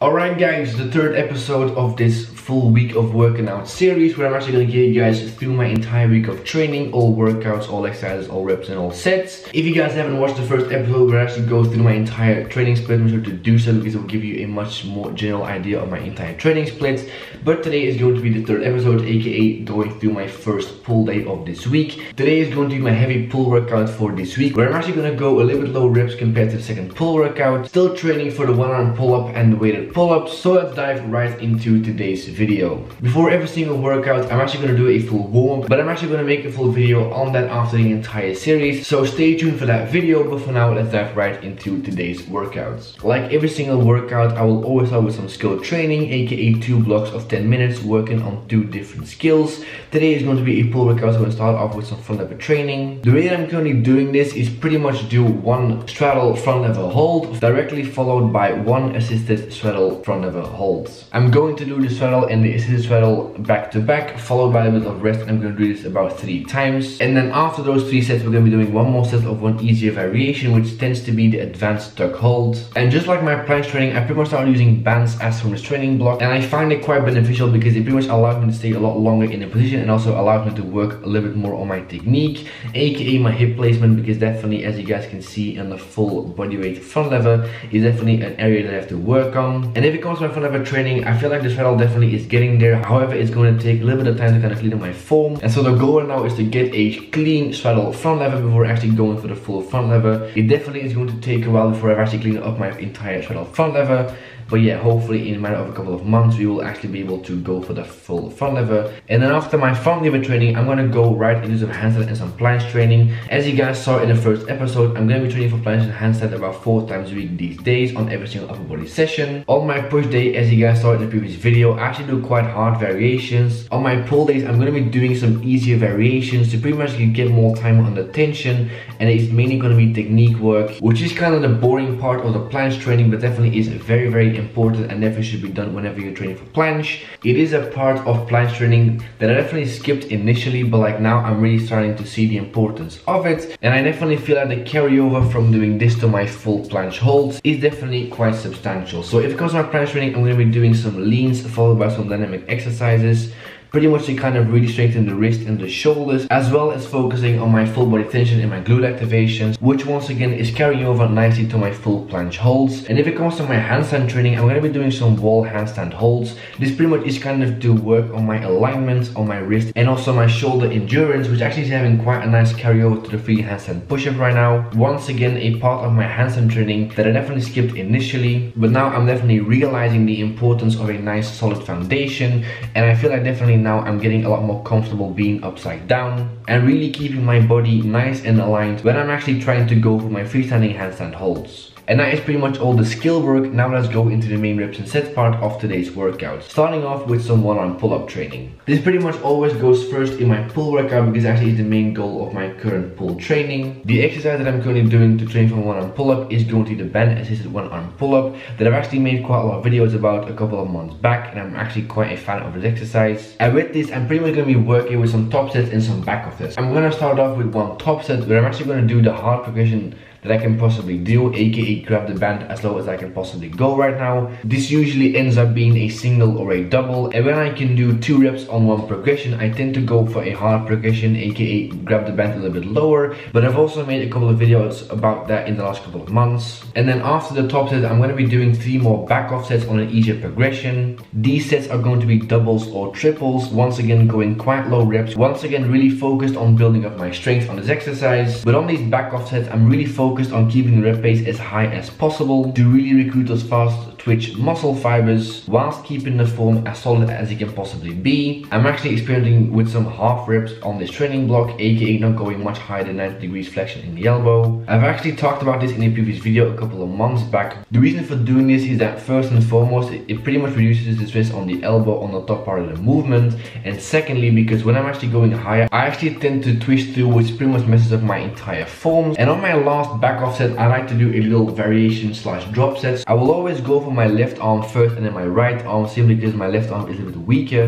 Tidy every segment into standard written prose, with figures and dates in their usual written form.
Alright guys, the third episode of this full week of working out series where I'm actually going to get you guys through my entire week of training, all workouts, all exercises, all reps and all sets. If you guys haven't watched the first episode where I actually go through my entire training split, make sure to do so because it will give you a much more general idea of my entire training splits. But today is going to be the third episode, aka going through my first pull day of this week. Today is going to be my heavy pull workout for this week where I'm actually going to go a little bit low reps compared to the second pull workout, still training for the one arm pull up and the weighted pull-ups. So let's dive right into today's video. Before every single workout I'm actually going to do a full warm-up, but I'm actually going to make a full video on that after the entire series, so stay tuned for that video. But for now, let's dive right into today's workouts. Like every single workout, I will always start with some skill training, aka 2 blocks of 10 minutes working on 2 different skills. Today is going to be a pull workout, so I'm going to start off with some front lever training. The way that I'm currently doing this is pretty much do 1 straddle front lever hold directly followed by 1 assisted straddle front lever holds. I'm going to do the straddle and the assisted straddle back to back, followed by a bit of rest. I'm going to do this about 3 times, and then after those 3 sets we're going to be doing 1 more set of 1 easier variation, which tends to be the advanced tuck hold. And just like my plank training, I pretty much started using bands as from this training block, and I find it quite beneficial because it pretty much allowed me to stay a lot longer in the position and also allowed me to work a little bit more on my technique, aka my hip placement, because definitely, as you guys can see on the full bodyweight front lever, is definitely an area that I have to work on. And if it comes to my front lever training, I feel like this straddle definitely is getting there. However, it's going to take a little bit of time to kind of clean up my form. And so the goal now is to get a clean straddle front lever before actually going for the full front lever. It definitely is going to take a while before I've actually cleaned up my entire straddle front lever. But yeah, hopefully in a matter of a couple of months we will actually be able to go for the full front lever. And then after my front lever training, I'm going to go right into some handstand and some planks training. As you guys saw in the first episode, I'm going to be training for planks and handstand about 4 times a week these days on every single upper body session. On my push day, as you guys saw in the previous video, I actually do quite hard variations. On my pull days, I'm going to be doing some easier variations to pretty much get more time on the tension, and it's mainly going to be technique work, which is kind of the boring part of the planks training, but definitely is very, very important and definitely should be done whenever you're training for planche. It is a part of planche training that I definitely skipped initially, but like now I'm really starting to see the importance of it, and I definitely feel like the carryover from doing this to my full planche holds is definitely quite substantial. So if it comes to my planche training, I'm going to be doing some leans followed by some dynamic exercises, pretty much to kind of really strengthen the wrist and the shoulders, as well as focusing on my full body tension and my glute activations, which once again is carrying over nicely to my full planche holds. And if it comes to my handstand training, I'm going to be doing some wall handstand holds. This pretty much is kind of to work on my alignment on my wrist and also my shoulder endurance, which actually is having quite a nice carryover to the free handstand push-up right now. Once again, a part of my handstand training that I definitely skipped initially, but now I'm definitely realizing the importance of a nice solid foundation, and I feel like definitely now I'm getting a lot more comfortable being upside down and really keeping my body nice and aligned when I'm actually trying to go for my freestanding handstand holds. And that is pretty much all the skill work. Now let's go into the main reps and sets part of today's workout, starting off with some one-arm pull-up training. This pretty much always goes first in my pull workout because actually it's the main goal of my current pull training. The exercise that I'm currently doing to train for one-arm pull-up is going to be the band-assisted one-arm pull-up that I've actually made quite a lot of videos about a couple of months back, and I'm actually quite a fan of this exercise. And with this, I'm pretty much going to be working with some top sets and some back of sets. I'm going to start off with 1 top set where I'm actually going to do the hard progression that I can possibly do, aka grab the band as low as I can possibly go right now. This usually ends up being a single or a double, and when I can do 2 reps on 1 progression, I tend to go for a hard progression, aka grab the band a little bit lower, but I've also made a couple of videos about that in the last couple of months. And then after the top set, I'm going to be doing 3 more back off sets on an easier progression. These sets are going to be doubles or triples, once again going quite low reps, once again really focused on building up my strength on this exercise. But on these back off sets, I'm really focused on keeping the rep pace as high as possible to really recruit those fast twitch muscle fibers whilst keeping the form as solid as it can possibly be. I'm actually experimenting with some half reps on this training block, aka not going much higher than 90 degrees flexion in the elbow. I've actually talked about this in a previous video a couple of months back. The reason for doing this is that first and foremost, it pretty much reduces the stress on the elbow on the top part of the movement, and secondly because when I'm actually going higher, I actually tend to twist through, which pretty much messes up my entire form. And on my last back offset, I like to do a little variation slash drop sets. I will always go for my left arm first and then my right arm, simply because my left arm is a bit weaker.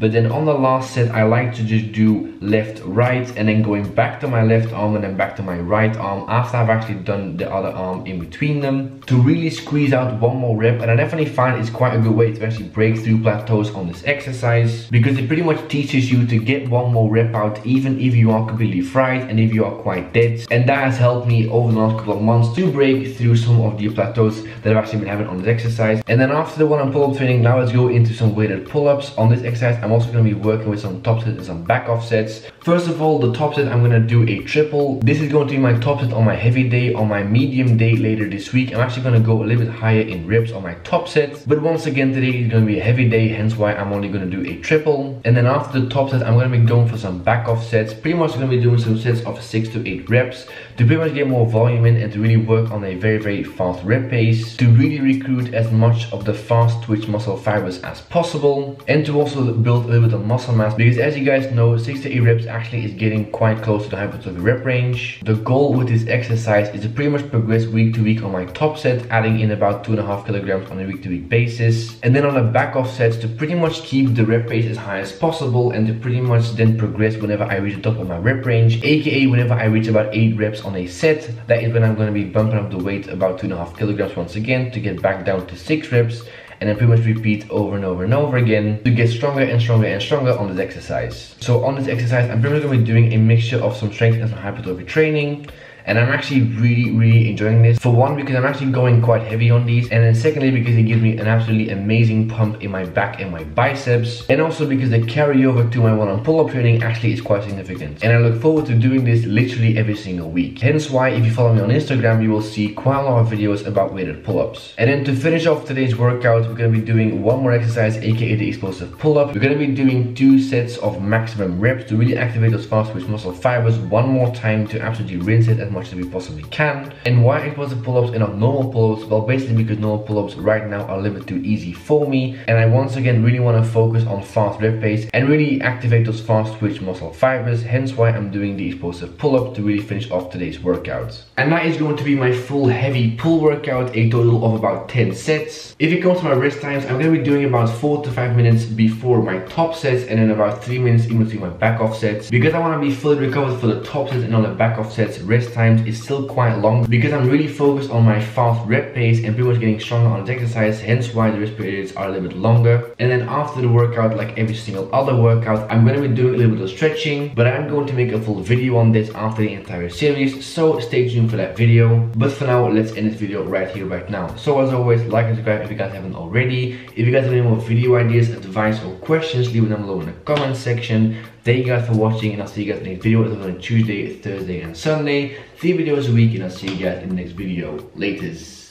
But then on the last set, I like to just do left, right, and then going back to my left arm and then back to my right arm after I've actually done the other arm in between them to really squeeze out one more rep. And I definitely find it's quite a good way to actually break through plateaus on this exercise, because it pretty much teaches you to get one more rep out even if you are completely fried and if you are quite dead. And that has helped me over the last couple of months to break through some of the plateaus that I've actually been having on this exercise. And then after the one on pull-up training, now let's go into some weighted pull-ups. On this exercise, I'm also going to be working with some top sets and some back off sets. First of all, the top set, I'm going to do a triple. This is going to be my top set on my heavy day. On my medium day later this week, I'm actually going to go a little bit higher in reps on my top set. But once again, today is going to be a heavy day, hence why I'm only going to do a triple. And then after the top set, I'm going to be going for some back off sets. Pretty much going to be doing some sets of 6 to 8 reps to pretty much get more volume in and to really work on a very, very fast rep pace, to really recruit as much of the fast twitch muscle fibers as possible, and to also build a little bit of muscle mass, because as you guys know, 6 to 8 reps actually is getting quite close to the hypertrophy rep range. The goal with this exercise is to pretty much progress week to week on my top set, adding in about 2.5 kilograms on a week to week basis, and then on the back off sets to pretty much keep the rep pace as high as possible and to pretty much then progress whenever I reach the top of my rep range, aka whenever I reach about 8 reps on a set, that is when I'm going to be bumping up the weight about 2.5 kilograms once again to get back down to 6 reps. And then pretty much repeat over and over and over again to get stronger and stronger and stronger on this exercise. So on this exercise, I'm pretty much going to be doing a mixture of some strength and some hypertrophy training. And I'm actually really enjoying this. For one, because I'm actually going quite heavy on these. And then secondly, because it gives me an absolutely amazing pump in my back and my biceps. And also because the carryover to my one-on pull-up training actually is quite significant. And I look forward to doing this literally every single week. Hence why, if you follow me on Instagram, you will see quite a lot of videos about weighted pull-ups. And then to finish off today's workout, we're going to be doing one more exercise, aka the explosive pull-up. We're going to be doing 2 sets of maximum reps to really activate those fast twitch muscle fibers one more time to absolutely rinse it as much as we possibly can. And why explosive pull-ups and not normal pull-ups? Well, basically because normal pull-ups right now are a little bit too easy for me, and I once again really want to focus on fast rep pace and really activate those fast twitch muscle fibers, hence why I'm doing the explosive pull-up to really finish off today's workout. And that is going to be my full heavy pull workout, a total of about 10 sets. If it comes to my rest times, I'm going to be doing about 4 to 5 minutes before my top sets and then about 3 minutes in between my back off sets, because I want to be fully recovered for the top sets. And on the back off sets, rest time is still quite long because I'm really focused on my fast rep pace and pretty much getting stronger on this exercise, hence why the rest periods are a little bit longer. And then after the workout, like every single other workout, I'm going to be doing a little bit of stretching, but I'm going to make a full video on this after the entire series, so stay tuned for that video. But for now, let's end this video right here, right now. So as always, like and subscribe if you guys haven't already. If you guys have any more video ideas, advice or questions, leave them below in the comment section. Thank you guys for watching, and I'll see you guys in the next video. It's on Tuesday, Thursday, and Sunday. 3 videos a week, and I'll see you guys in the next video. Laters.